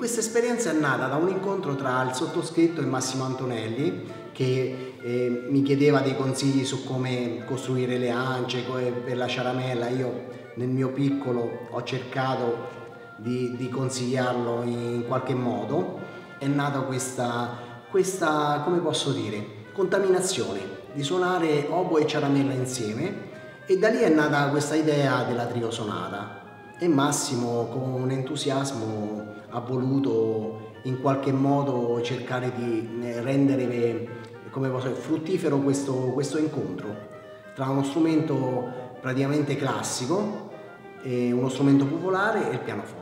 Questa esperienza è nata da un incontro tra il sottoscritto e Massimo Antonelli, che mi chiedeva dei consigli su come costruire le ance per la ciaramella. Io nel mio piccolo ho cercato di consigliarlo in qualche modo. È nata questa, come posso dire, contaminazione di suonare oboe e ciaramella insieme, e da lì è nata questa idea della triosonata. E Massimo con entusiasmo ha voluto in qualche modo cercare di rendere, come posso dire, fruttifero questo incontro tra uno strumento praticamente classico, uno strumento popolare e il pianoforte.